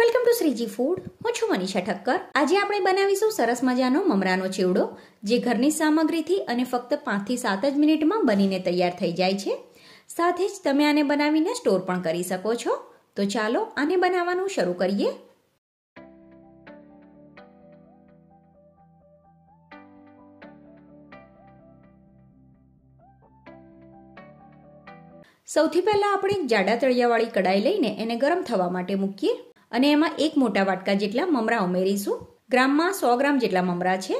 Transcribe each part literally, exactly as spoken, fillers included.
Welcome to Shriji food, હું છું મનીષા ઠક્કર। આજે આપણે બનાવીશું સરસ મજાનો મમરાનો ચેવડો, જે ઘરની સામગ્રીથી અને ફક્ત પાંચ થી સાત જ મિનિટમાં બનીને તૈયાર થઈ જાય છે। સાથે જ તમે આને બનાવીને સ્ટોર પણ કરી શકો છો। તો ચાલો આને બનાવવાનું શરૂ કરીએ। સૌથી પહેલા આપણે એક જાડા તળિયાવાળી કડાઈ લઈને એને ગરમ થવા માટે મૂકીએ અને એમાં એક મોટા વાટકા જેટલા મમરા ઉમેરીશું। ગ્રામમાં સો ગ્રામ જેટલા મમરા છે।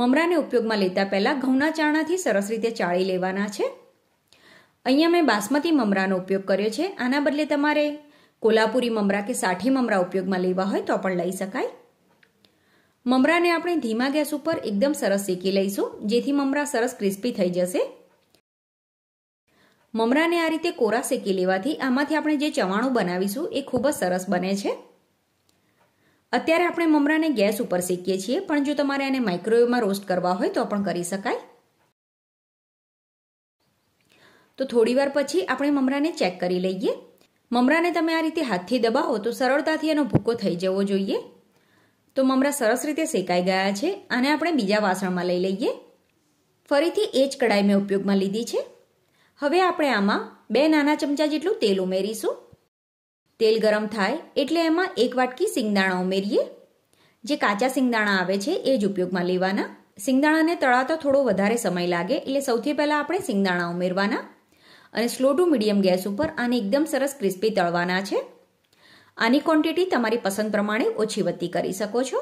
મમરાને ઉપયોગમાં લેતા પહેલા ઘઉંના ચાણાથી સરસ રીતે ચાળી લેવાના છે। અહીંયા મેં બાસમતી મમરાનો ઉપયોગ કર્યો છે, આના બદલે તમારે કોલ્હાપુરી મમરા કે સાઠી મમરા ઉપયોગમાં લેવા હોય તો પણ લઈ શકાય। મમરાને આપણે ધીમા ગેસ ઉપર એકદમ સરસ શેકી લઈશું, જેથી મમરા સરસ ક્રિસ્પી થઈ જશે। મમરાને આ રીતે કોરા શેકી લેવાથી આમાંથી આપણે જે ચવાણું બનાવીશું એ ખૂબ જ સરસ બને છે। અત્યારે આપણે મમરાને ગેસ ઉપર શેકીએ છીએ, પણ જો તમારે આને માઇક્રોવેવમાં રોસ્ટ કરવા હોય તો પણ કરી શકાય। તો થોડીવાર પછી આપણે મમરાને ચેક કરી લઈએ। મમરાને તમે આ રીતે હાથથી દબાવો તો સરળતાથી એનો ભૂકો થઈ જવો જોઈએ। તો મમરા સરસ રીતે શેકાઈ ગયા છે, આને આપણે બીજા વાસણમાં લઈ લઈએ। ફરીથી એ જ કડાઈ મેં ઉપયોગમાં લીધી છે। હવે આપણે આમાં બે નાના ચમચા જેટલું તેલ ઉમેરીશું। તેલ ગરમ થાય એટલે એમાં એક વાટકી સિંગદાણા ઉમેરીએ। જે કાચા સિંગદાણા આવે છે એ જ ઉપયોગમાં લેવાના। સિંગદાણાને તળાતા થોડો વધારે સમય લાગે, એટલે સૌથી પહેલાં આપણે સિંગદાણા ઉમેરવાના અને સ્લો ટુ મીડિયમ ગેસ ઉપર આને એકદમ સરસ ક્રિસ્પી તળવાના છે। આની ક્વોન્ટિટી તમારી પસંદ પ્રમાણે ઓછી વધતી કરી શકો છો।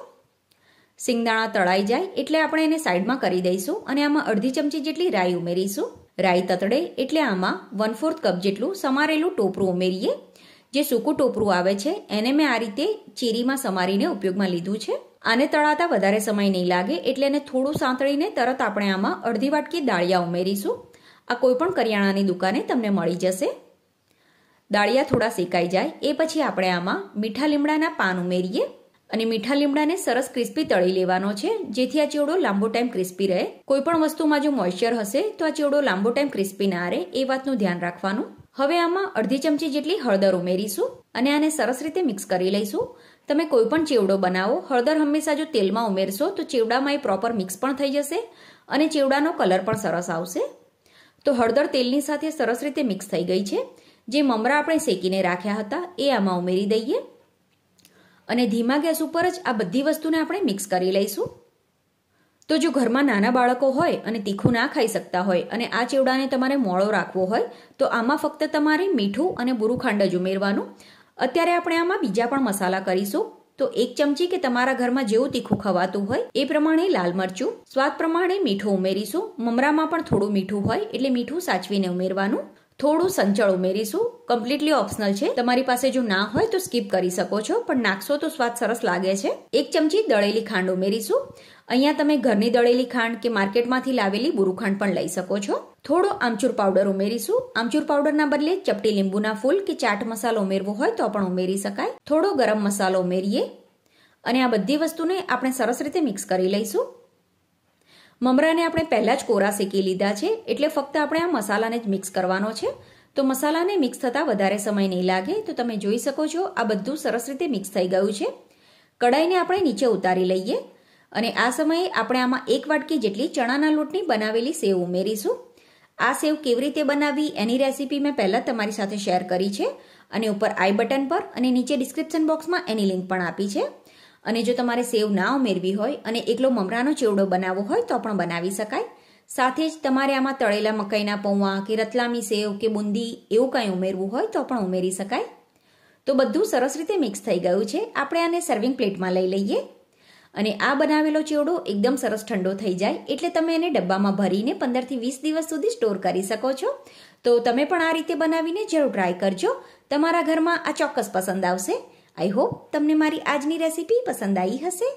સિંગદાણા તળાઈ જાય એટલે આપણે એને સાઈડમાં કરી દઈશું અને આમાં અડધી ચમચી જેટલી રાઈ ઉમેરીશું। રાઈ તતડે એટલે આમાં વન ફોર્થ કપ જેટલું સમારેલું ટોપરું ઉમેરીએ। જે સૂકું ટોપરું આવે છે એને મેં આ રીતે ચીરીમાં સમારીને ઉપયોગમાં લીધું છે। આને તળાતા વધારે સમય નહીં લાગે, એટલે એને થોડું સાંતળીને તરત આપણે આમાં અડધી વાટકી દાળિયા ઉમેરીશું। આ કોઈપણ કરિયાણાની દુકાને તમને મળી જશે। દાળિયા થોડા શેકાઈ જાય એ પછી આપણે આમાં મીઠા લીમડાના પાન ઉમેરીએ અને મીઠા લીમડાને સરસ ક્રિસ્પી તળી લેવાનો છે, જેથી આ ચેવડો લાંબો ટાઈમ ક્રિસ્પી રહે। કોઈ પણ વસ્તુમાં જો મોઇશ્ચર હશે તો આ ચેવડો લાંબો ટાઈમ ક્રિસ્પી ના રહે, એ વાતનું ધ્યાન રાખવાનું। હવે આમાં અડધી ચમચી જેટલી હળદર ઉમેરીશું અને આને સરસ રીતે મિક્સ કરી લઈશું। તમે કોઈ પણ ચેવડો બનાવો, હળદર હંમેશા જો તેલમાં ઉમેરશો તો ચેવડામાં એ પ્રોપર મિક્સ પણ થઈ જશે અને ચેવડાનો કલર પણ સરસ આવશે। તો હળદર તેલની સાથે સરસ રીતે મિક્સ થઈ ગઈ છે। જે મમરા આપણે શેકીને રાખ્યા હતા એ આમાં ઉમેરી દઈએ અને ધીમા ગેસ ઉપર જ આ બધી વસ્તુને આપણે મિક્સ કરી લઈશું। તો જો ઘરમાં નાના બાળકો હોય અને તીખું ના ખાઈ શકતા હોય અને આ ચેવડાને તમારે મોળો રાખવો હોય તો આમાં ફક્ત તમારે મીઠું અને બુરું ખાંડ જ ઉમેરવાનું। અત્યારે આપણે આમાં બીજા પણ મસાલા કરીશું। તો એક ચમચી કે તમારા ઘરમાં જેવું તીખું ખવાતું હોય એ પ્રમાણે લાલ મરચું, સ્વાદ પ્રમાણે મીઠું ઉમેરીશું। મમરામાં પણ થોડું મીઠું હોય એટલે મીઠું સાચવીને ઉમેરવાનું। થોડું સંચળ ઉમેરીશું, કમ્પ્લીટલી ઓપ્શનલ છે, તમારી પાસે જો ના હોય તો સ્કીપ કરી શકો છો, પણ નાખશો તો સ્વાદ સરસ લાગે છે। એક ચમચી દળેલી ખાંડ ઉમેરીશું। અહીંયા તમે ઘરની દળેલી ખાંડ કે માર્કેટમાંથી લાવેલી બુરુ ખાંડ પણ લઈ શકો છો। થોડો આમચૂર પાવડર ઉમેરીશું। આમચૂર પાવડરના બદલે ચપટી લીંબુના ફૂલ કે ચાટ મસાલો ઉમેરવો હોય તો પણ ઉમેરી શકાય। થોડો ગરમ મસાલો ઉમેરીએ અને આ બધી વસ્તુને આપણે સરસ રીતે મિક્સ કરી લઈશું। મમરાને આપણે પહેલાં જ કોરા શેકી લીધા છે, એટલે ફક્ત આપણે આ મસાલાને જ મિક્સ કરવાનો છે। તો મસાલાને મિક્સ થતાં વધારે સમય નહીં લાગે। તો તમે જોઈ શકો છો આ બધું સરસ રીતે મિક્સ થઈ ગયું છે। કડાઈને આપણે નીચે ઉતારી લઈએ અને આ સમયે આપણે આમાં એક વાટકી જેટલી ચણાના લોટની બનાવેલી સેવ ઉમેરીશું। આ સેવ કેવી રીતે બનાવવી એની રેસીપી મેં પહેલાં તમારી સાથે શેર કરી છે અને ઉપર આઈ બટન પર અને નીચે ડિસ્ક્રિપ્શન બોક્સમાં એની લિંક પણ આપી છે। અને જો તમારે સેવ ના ઉમેરવી હોય અને એકલો મમરાનો ચેવડો બનાવવો હોય તો પણ બનાવી શકાય। સાથે જ તમારે આમાં તળેલા મકાઈના પૌવા કે રતલામી સેવ કે બુંદી એવું કંઈ ઉમેરવું હોય તો પણ ઉમેરી શકાય। તો બધું સરસ રીતે મિક્સ થઈ ગયું છે। આપણે આને સર્વિંગ પ્લેટમાં લઈ લઈએ અને આ બનાવેલો ચેવડો એકદમ સરસ ઠંડો થઈ જાય એટલે તમે એને ડબ્બામાં ભરીને પંદરથી વીસ દિવસ સુધી સ્ટોર કરી શકો છો। તો તમે પણ આ રીતે બનાવીને જરૂર ટ્રાય કરજો। તમારા ઘરમાં આ ચોક્કસ પસંદ આવશે। આઈ હોપ તમને મારી આજની રેસીપી પસંદ આવી હશે।